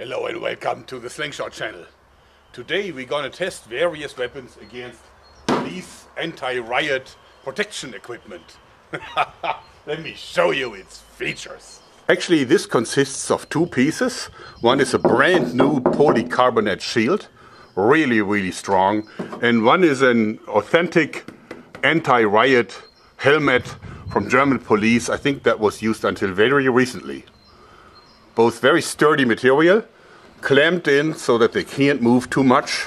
Hello and welcome to the Slingshot channel. Today we're gonna test various weapons against police anti-riot protection equipment. Let me show you its features. Actually, this consists of two pieces. One is a brand new polycarbonate shield, really strong, and one is an authentic anti-riot helmet from German police. I think that was used until very recently. Both very sturdy material, clamped in so that they can't move too much,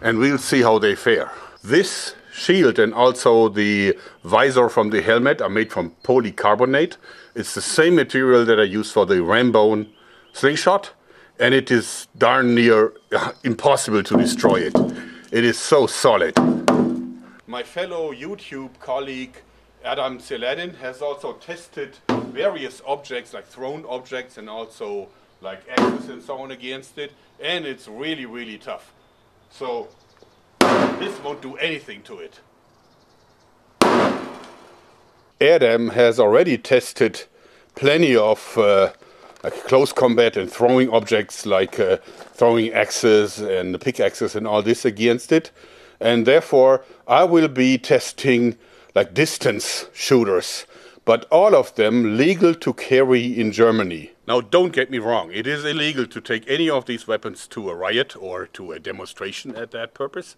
and we'll see how they fare. This shield and also the visor from the helmet are made from polycarbonate. It's the same material that I use for the Rambone slingshot, and it is darn near impossible to destroy it. It is so solid. My fellow YouTube colleague Adam Celadin has also tested various objects like thrown objects and also like axes and so on against it, and it's really tough. So this won't do anything to it. Adam has already tested plenty of like close combat and throwing objects like throwing axes and pickaxes and all this against it, and therefore I will be testing like distance shooters, but all of them legal to carry in Germany. Now don't get me wrong, it is illegal to take any of these weapons to a riot or to a demonstration at that purpose.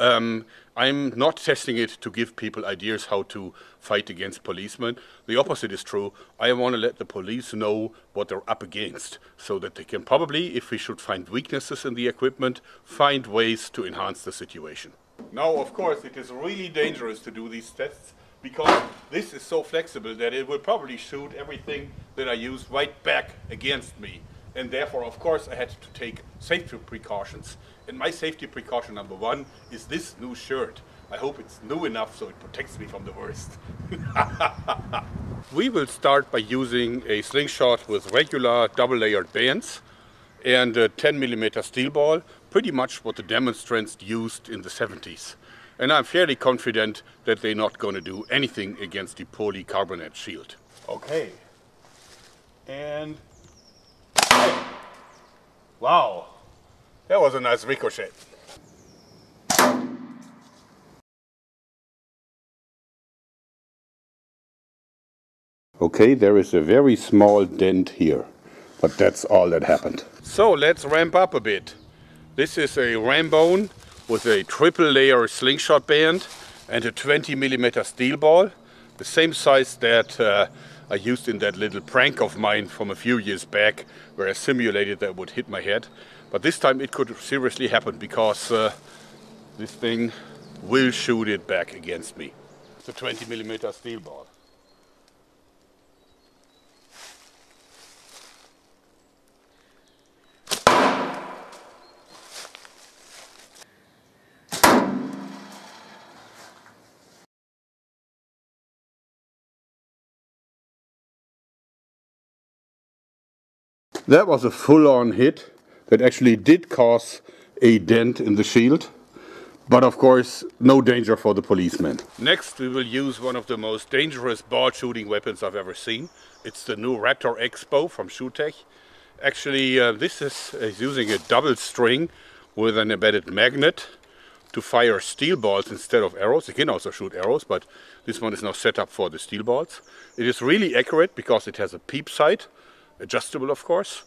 I'm not testing it to give people ideas how to fight against policemen. The opposite is true. I want to let the police know what they're up against, so that they can probably, if we should find weaknesses in the equipment, find ways to enhance the situation. Now, of course, it is really dangerous to do these tests because this is so flexible that it will probably shoot everything that I use right back against me. And therefore, of course, I had to take safety precautions. And my safety precaution number one is this new shirt. I hope it's new enough so it protects me from the worst. We will start by using a slingshot with regular double-layered bands and a 10mm steel ball, pretty much what the demonstrants used in the 70s. And I'm fairly confident that they're not going to do anything against the polycarbonate shield. Okay. And... wow! That was a nice ricochet. Okay, there is a very small dent here, but that's all that happened. So let's ramp up a bit. This is a Rambone with a triple layer slingshot band and a 20mm steel ball, the same size that I used in that little prank of mine from a few years back, where I simulated that would hit my head. But this time it could seriously happen because this thing will shoot it back against me. It's a 20mm steel ball. That was a full-on hit that actually did cause a dent in the shield, but of course no danger for the policeman. Next we will use one of the most dangerous ball shooting weapons I've ever seen. It's the new Raptor Expo from Shootech. Actually this is using a double string with an embedded magnet to fire steel balls instead of arrows. You can also shoot arrows, but this one is now set up for the steel balls. It is really accurate because it has a peep sight, adjustable of course,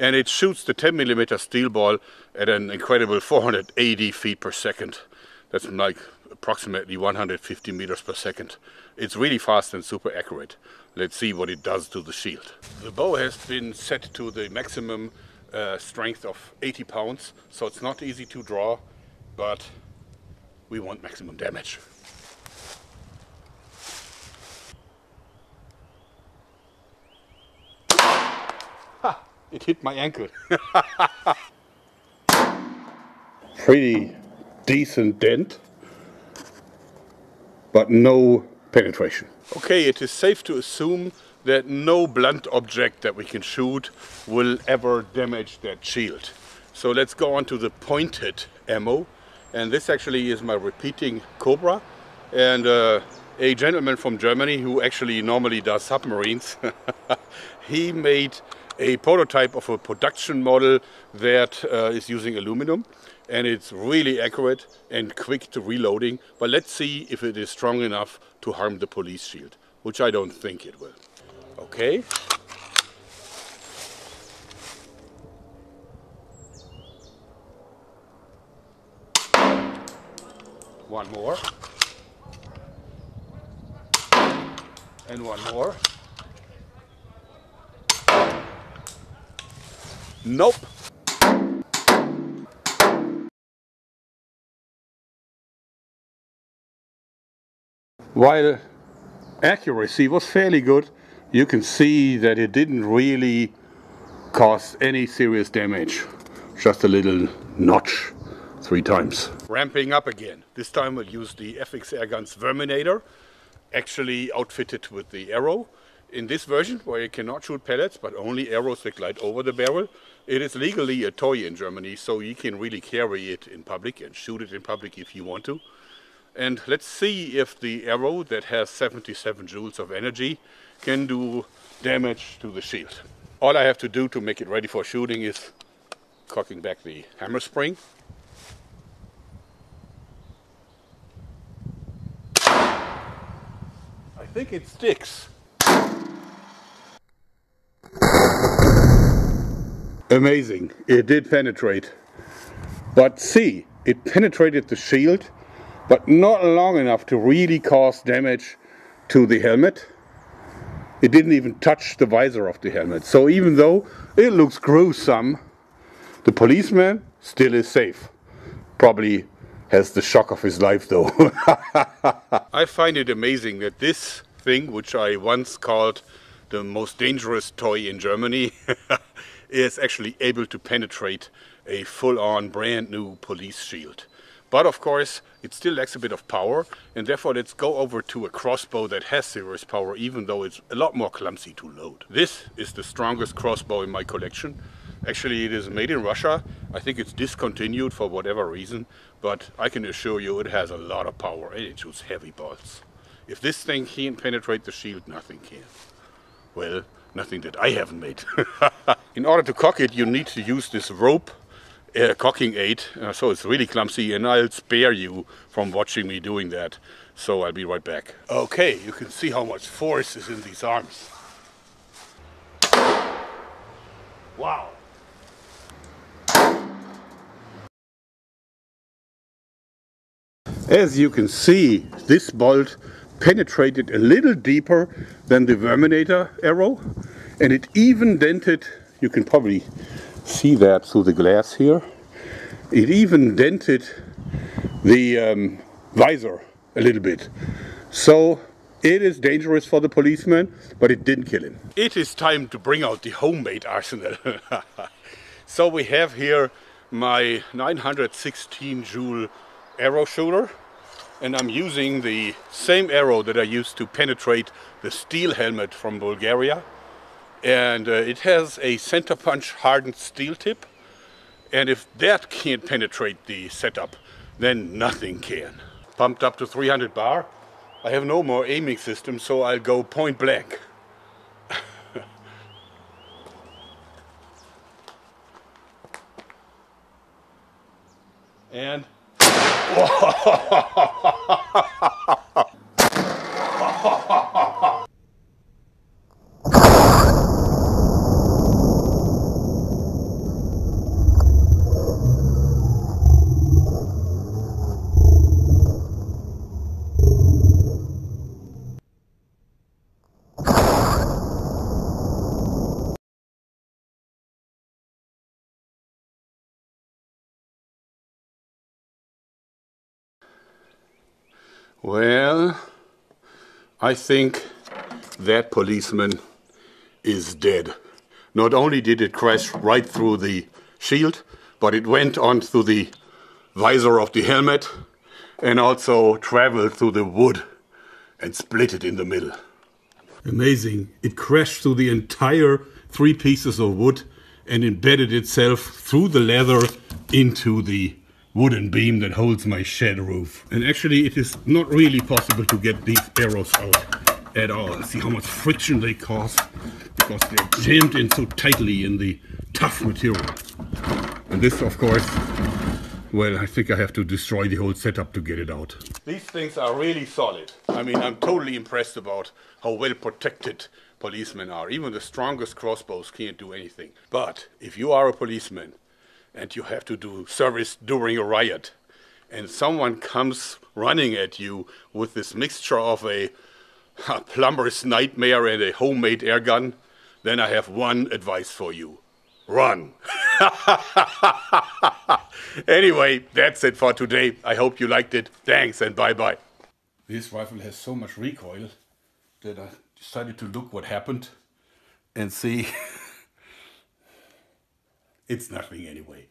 and it shoots the 10mm steel ball at an incredible 480 feet per second. That's like approximately 150 meters per second. It's really fast and super accurate. Let's see what it does to the shield. The bow has been set to the maximum strength of 80 pounds, so it's not easy to draw, but we want maximum damage. It hit my ankle. Pretty decent dent, but no penetration. Okay, it is safe to assume that no blunt object that we can shoot will ever damage that shield. So let's go on to the pointed ammo. And this actually is my repeating Cobra. And a gentleman from Germany who actually normally does submarines, he made a prototype of a production model that is using aluminum, and it's really accurate and quick to reloading. But let's see if it is strong enough to harm the police shield, which I don't think it will. Okay. One more. And one more. Nope. While accuracy was fairly good, you can see that it didn't really cause any serious damage. Just a little notch. 3 times. Ramping up again. This time we'll use the FX Airguns Verminator, actually outfitted with the arrow. In this version, where you cannot shoot pellets, but only arrows that glide over the barrel, it is legally a toy in Germany, so you can really carry it in public and shoot it in public if you want to. And let's see if the arrow that has 77 joules of energy can do damage to the shield. All I have to do to make it ready for shooting is cocking back the hammer spring. I think it sticks. Amazing, it did penetrate. But see, it penetrated the shield, but not long enough to really cause damage to the helmet. It didn't even touch the visor of the helmet. So even though it looks gruesome, the policeman still is safe. Probably has the shock of his life though. I find it amazing that this thing, which I once called the most dangerous toy in Germany, is actually able to penetrate a full-on brand new police shield. But of course it still lacks a bit of power, and therefore let's go over to a crossbow that has serious power, even though it's a lot more clumsy to load. This is the strongest crossbow in my collection. Actually, it is made in Russia. I think it's discontinued for whatever reason, but I can assure you it has a lot of power and it shoots heavy bolts. If this thing can penetrate the shield, nothing can. Well, nothing that I haven't made. In order to cock it, you need to use this rope cocking aid, so it's really clumsy, and I'll spare you from watching me doing that, so I'll be right back. Okay, you can see how much force is in these arms. Wow! As you can see, this bolt penetrated a little deeper than the Verminator arrow, and it even dented, you can probably see that through the glass here, it even dented the visor a little bit. So it is dangerous for the policeman, but it didn't kill him. It is time to bring out the homemade arsenal. So we have here my 916 joule arrow shooter, and I'm using the same arrow that I used to penetrate the steel helmet from Bulgaria, and it has a center punch hardened steel tip, and if that can't penetrate the setup, then nothing can. Pumped up to 300 bar. I have no more aiming system, so I'll go point blank. And well, I think that policeman is dead. Not only did it crash right through the shield, but it went on through the visor of the helmet and also traveled through the wood and split it in the middle. Amazing. It crashed through the entire 3 pieces of wood and embedded itself through the leather into the wooden beam that holds my shed roof. And actually it is not really possible to get these arrows out at all. See how much friction they cause because they're jammed in so tightly in the tough material. And this, of course, well, I think I have to destroy the whole setup to get it out. These things are really solid. I mean, I'm totally impressed about how well protected policemen are. Even the strongest crossbows can't do anything. But if you are a policeman and you have to do service during a riot, and someone comes running at you with this mixture of a plumber's nightmare and a homemade air gun, then I have one advice for you. Run. Anyway, that's it for today. I hope you liked it. Thanks and bye-bye. This rifle has so much recoil that I decided to look what happened and see. It's nothing anyway.